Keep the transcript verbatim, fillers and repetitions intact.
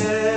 said